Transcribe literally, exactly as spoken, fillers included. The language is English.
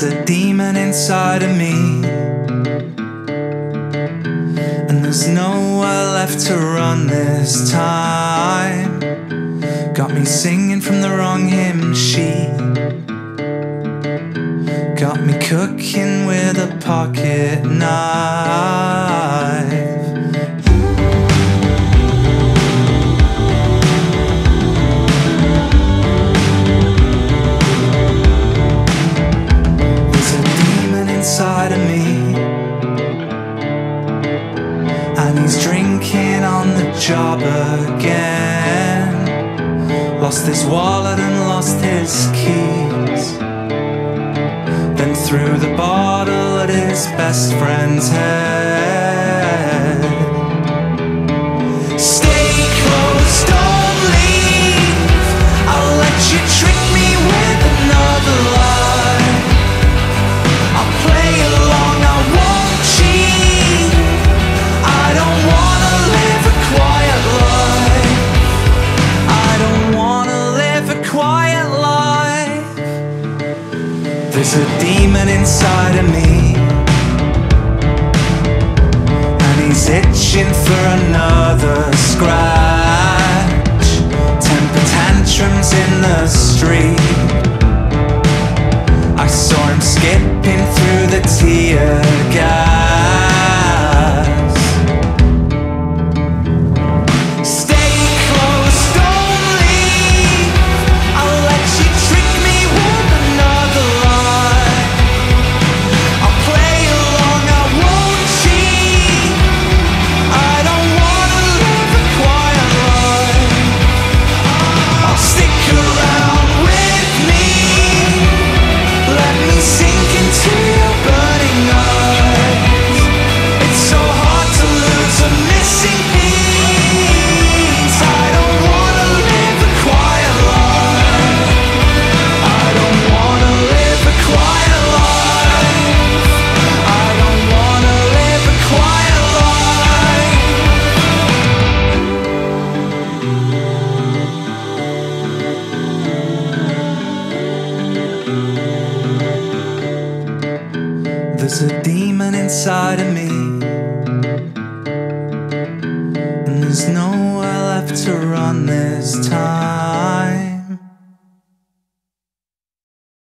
there's a demon inside of me, and there's nowhere left to run this time. Got me singing from the wrong hymn sheet, got me cooking with a pocket knife. Inside of me, and he's drinking on the job again. Lost his wallet and lost his keys, then threw the bottle at his best friend's head. There's a demon inside of me, and he's itching for another scratch. Temper tantrums in the street, I saw him skipping through the tear gas. Stay close, don't leave, I'll let you trick me with another lie. I'll play along, I won't cheat, I don't wanna live a quiet life. I'll stick around with me, let me sink into your burning eyes. It's so hard to lose a missing piece. I don't wanna live a quiet life, I don't wanna live a quiet life, I don't wanna live a quiet life. There's a demon inside of me, and there's nowhere left to run this time.